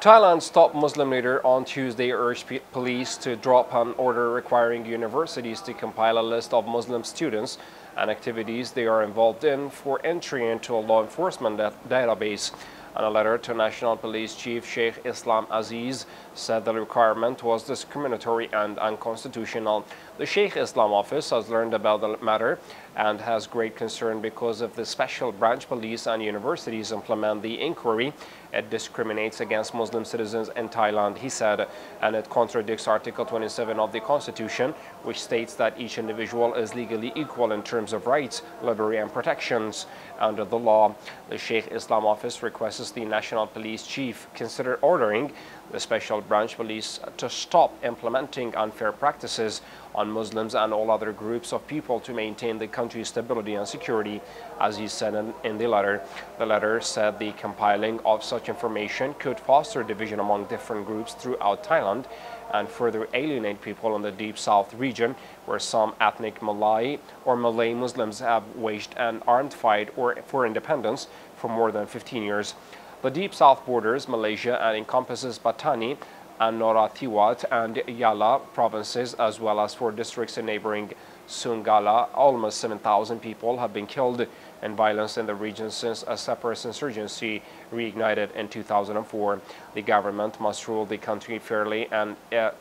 Thailand's top Muslim leader on Tuesday urged police to drop an order requiring universities to compile a list of Muslim students and activities they are involved in for entry into a law enforcement database. In a letter to National Police Chief Sheikhul Islam Aziz said the requirement was discriminatory and unconstitutional. The Sheikhul Islam office has learned about the matter and has great concern because if the special branch police and universities implement the inquiry, it discriminates against Muslim citizens in Thailand, he said, and it contradicts Article 27 of the Constitution, which states that each individual is legally equal in terms of rights, liberty and protections under the law. The Sheikhul Islam office requests the National Police Chief consider ordering the special branch police to stop implementing unfair practices on Muslims and all other groups of people to maintain the country's stability and security, as he said in the letter. The letter said the compiling of such information could foster division among different groups throughout Thailand and further alienate people in the Deep South region, where some ethnic Malay Muslims have waged an armed fight for independence for more than 15 years. The Deep South borders Malaysia and encompasses Pattani and Narathiwat and Yala provinces, as well as 4 districts in neighboring Songkhla. Almost 7,000 people have been killed in violence in the region since a separatist insurgency reignited in 2004. The government must rule the country fairly and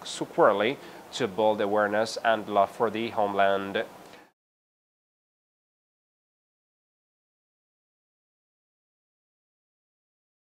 securely to build awareness and love for the homeland.